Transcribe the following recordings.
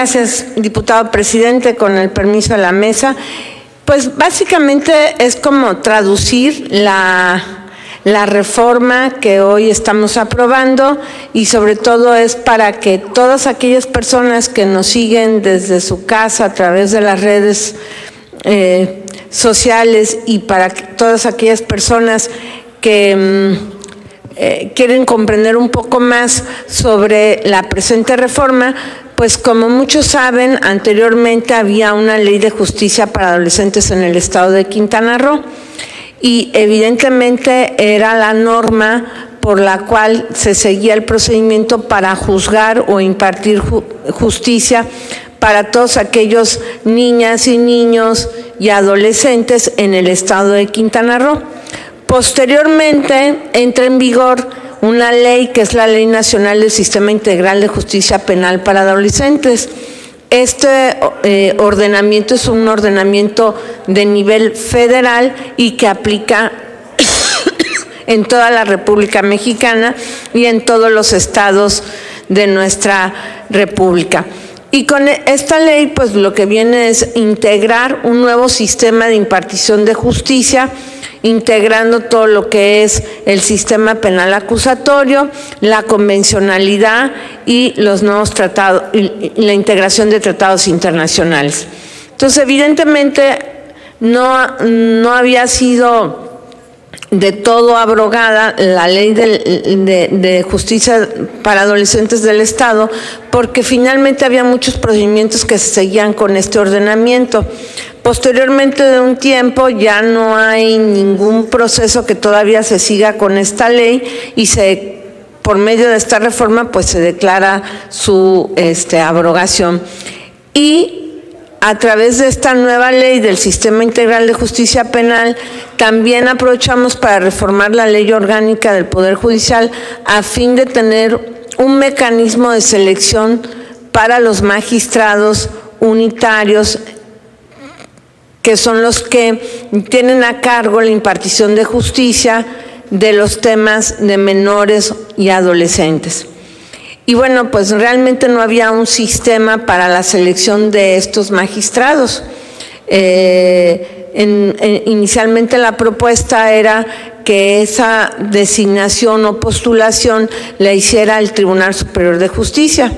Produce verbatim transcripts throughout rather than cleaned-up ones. Gracias, diputado presidente, con el permiso de la mesa. Pues básicamente es como traducir la, la reforma que hoy estamos aprobando, y sobre todo es para que todas aquellas personas que nos siguen desde su casa a través de las redes eh, sociales, y para que todas aquellas personas que eh, quieren comprender un poco más sobre la presente reforma, pues como muchos saben, anteriormente había una ley de justicia para adolescentes en el estado de Quintana Roo, y evidentemente era la norma por la cual se seguía el procedimiento para juzgar o impartir ju- justicia para todos aquellos niñas y niños y adolescentes en el estado de Quintana Roo. Posteriormente entra en vigor una ley que es la Ley Nacional del Sistema Integral de Justicia Penal para Adolescentes. Este eh, ordenamiento es un ordenamiento de nivel federal y que aplica en toda la República Mexicana y en todos los estados de nuestra República. Y con esta ley, pues lo que viene es integrar un nuevo sistema de impartición de justicia, integrando todo lo que es el sistema penal acusatorio, la convencionalidad y los nuevos tratados, y la integración de tratados internacionales. Entonces, evidentemente, no, no había sido de todo abrogada la ley de, de, de justicia para adolescentes del Estado, porque finalmente había muchos procedimientos que se seguían con este ordenamiento. Posteriormente de un tiempo ya no hay ningún proceso que todavía se siga con esta ley, y se, por medio de esta reforma, pues se declara su este, abrogación. Y a través de esta nueva ley del Sistema Integral de Justicia Penal, también aprovechamos para reformar la Ley Orgánica del Poder Judicial a fin de tener un mecanismo de selección para los magistrados unitarios, que son los que tienen a cargo la impartición de justicia de los temas de menores y adolescentes. Y bueno, pues realmente no había un sistema para la selección de estos magistrados. Eh, en, en, inicialmente la propuesta era que esa designación o postulación la hiciera el Tribunal Superior de Justicia.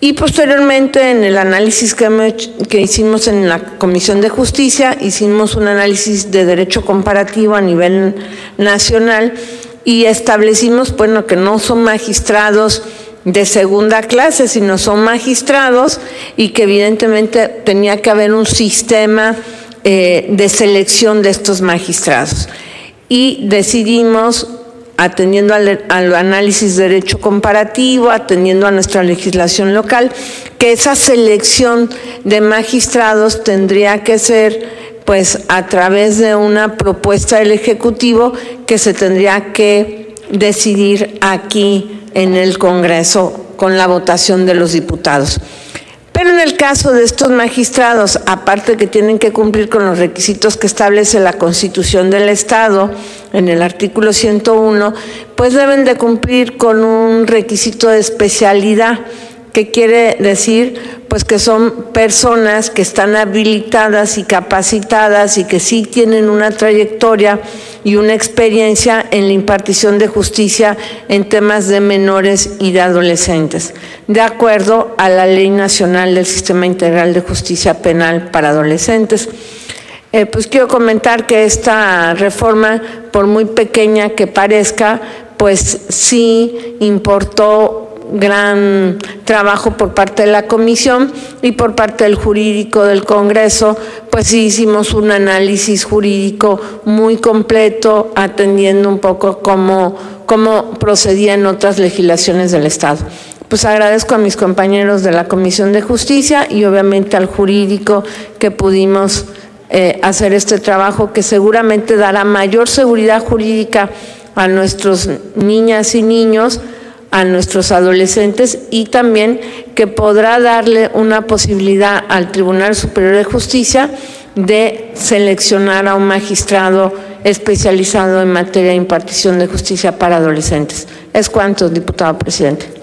Y posteriormente, en el análisis que, me, que hicimos en la Comisión de Justicia, hicimos un análisis de derecho comparativo a nivel nacional y establecimos, bueno, que no son magistrados de segunda clase, sino son magistrados, y que evidentemente tenía que haber un sistema eh, de selección de estos magistrados. Y decidimos, atendiendo al, al análisis de derecho comparativo, atendiendo a nuestra legislación local, que esa selección de magistrados tendría que ser pues a través de una propuesta del Ejecutivo que se tendría que decidir aquí en el Congreso con la votación de los diputados. Pero en el caso de estos magistrados, aparte que tienen que cumplir con los requisitos que establece la Constitución del Estado, en el artículo ciento uno, pues deben de cumplir con un requisito de especialidad, que quiere decir pues que son personas que están habilitadas y capacitadas y que sí tienen una trayectoria y una experiencia en la impartición de justicia en temas de menores y de adolescentes, de acuerdo a la Ley Nacional del Sistema Integral de Justicia Penal para Adolescentes. Eh, pues quiero comentar que esta reforma, por muy pequeña que parezca, pues sí importó gran trabajo por parte de la comisión, y por parte del jurídico del Congreso, pues sí hicimos un análisis jurídico muy completo, atendiendo un poco cómo, cómo procedía en otras legislaciones del Estado. Pues agradezco a mis compañeros de la Comisión de Justicia y obviamente al jurídico que pudimos eh, hacer este trabajo, que seguramente dará mayor seguridad jurídica a nuestros niñas y niños, a nuestros adolescentes, y también que podrá darle una posibilidad al Tribunal Superior de Justicia de seleccionar a un magistrado especializado en materia de impartición de justicia para adolescentes. Es cuanto, diputado presidente.